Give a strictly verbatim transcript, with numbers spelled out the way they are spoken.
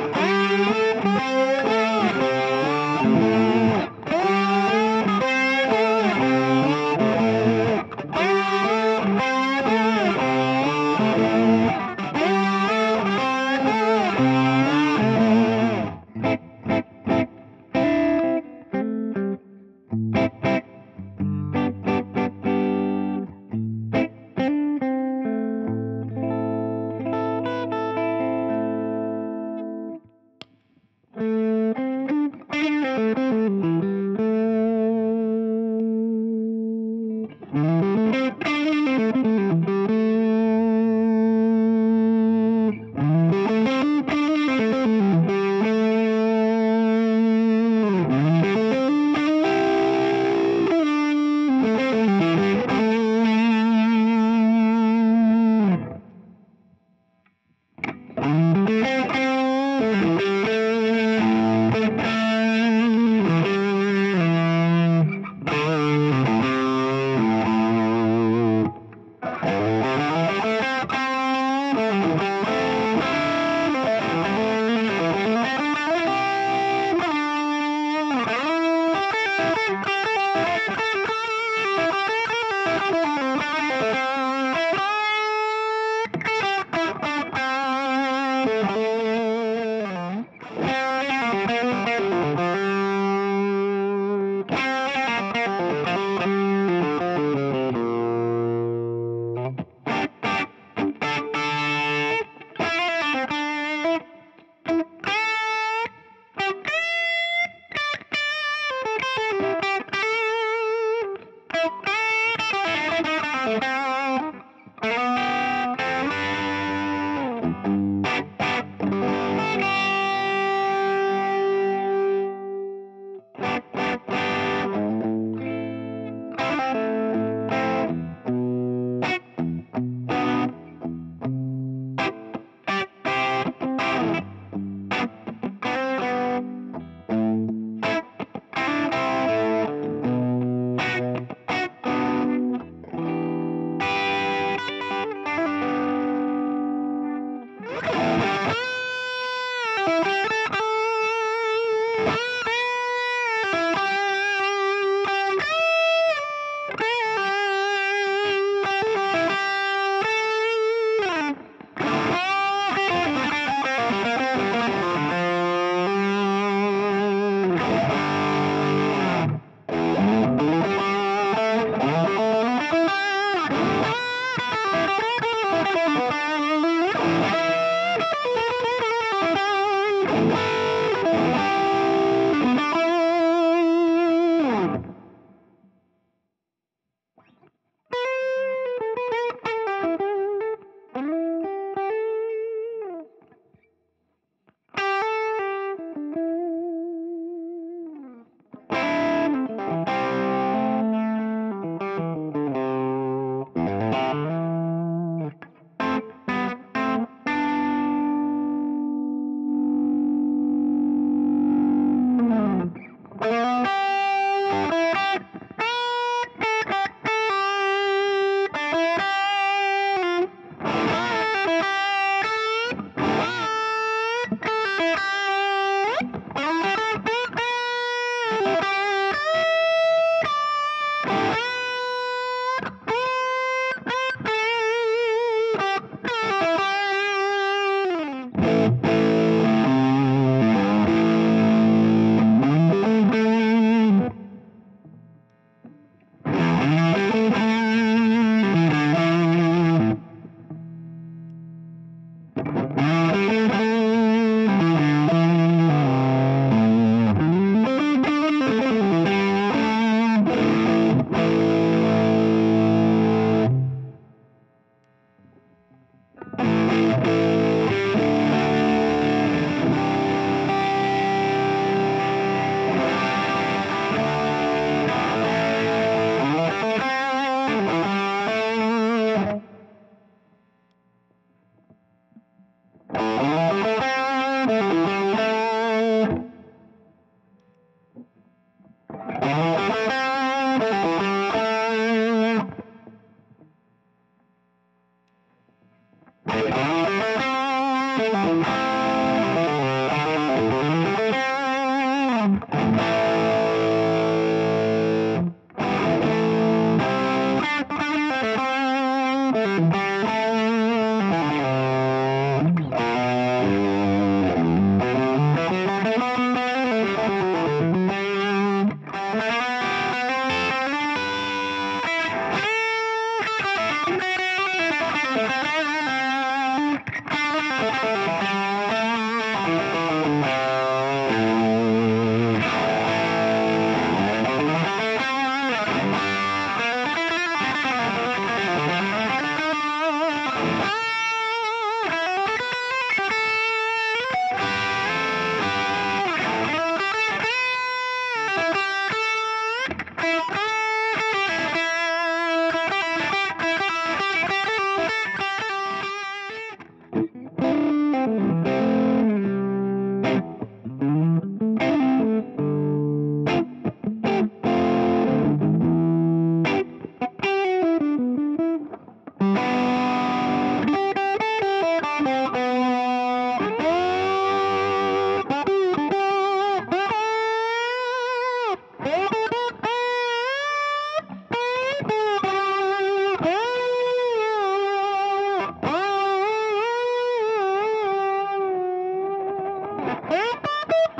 Oh, Beep, beep, beep.